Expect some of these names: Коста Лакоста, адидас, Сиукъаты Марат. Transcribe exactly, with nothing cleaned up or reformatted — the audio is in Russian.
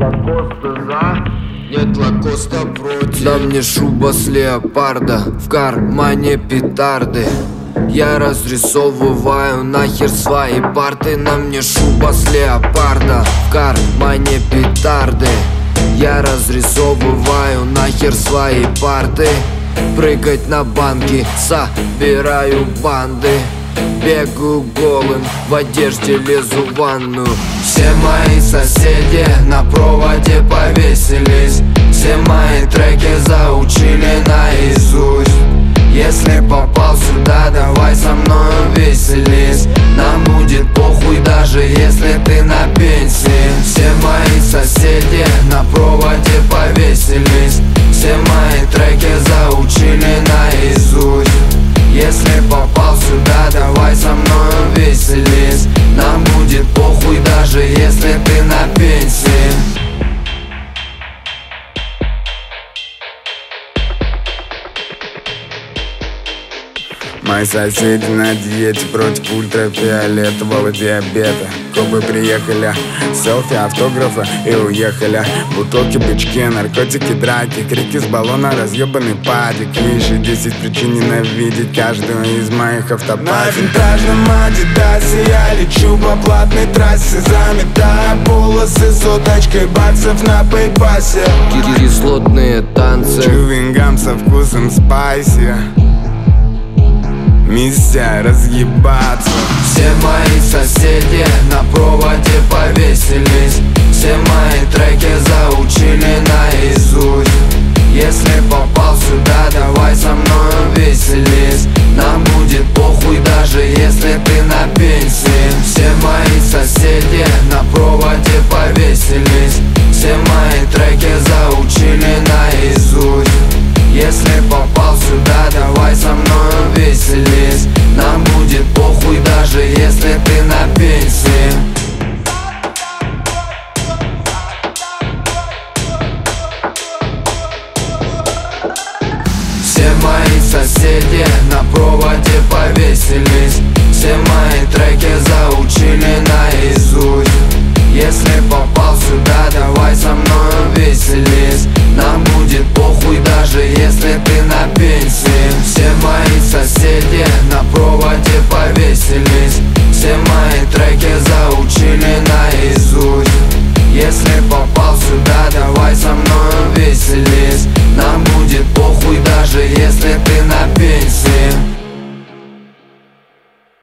Лакоста за? Нет, Лакоста против. Да мне шуба с леопарда, в кармане петарды. Я разрисовываю нахер свои парты. На мне шуба с леопарда, в кармане петарды. Я разрисовываю нахер свои парты. Прыгать на банки, собираю банды. Бегу голым, в одежде лезу в ванну. Все мои соседи на проводе повесились. Все мои треки заучили наизусть. Если попал сюда, давай со мною веселись. Нам будет похуй, даже если ты на пенсии. Все мои соседи на проводе повесились. Все мои треки заучили наизусть. Если попал сюда, давай со мною веселись. Нам будет похуй, даже если ты на пенсии. Мои соседи на диете против ультрафиолетового диабета. Копы приехали, селфи, автографы и уехали. Бутылки, бычки, наркотики, драки, крики с баллона, разъебанный падик. И еще десять причин ненавидеть каждую из моих автопатий. На винтажном адидасе я лечу по платной трассе, заметая полосы соточкой баксов на пейпасе. Кислотные танцы, чувингам со вкусом спайси. Миссия разъебаться. Все мои соседи на проводе повесились. Все мои треки заучили наизусть. Если попал сюда, давай со мною веселись. Нам будет похуй, даже если ты на пенсии.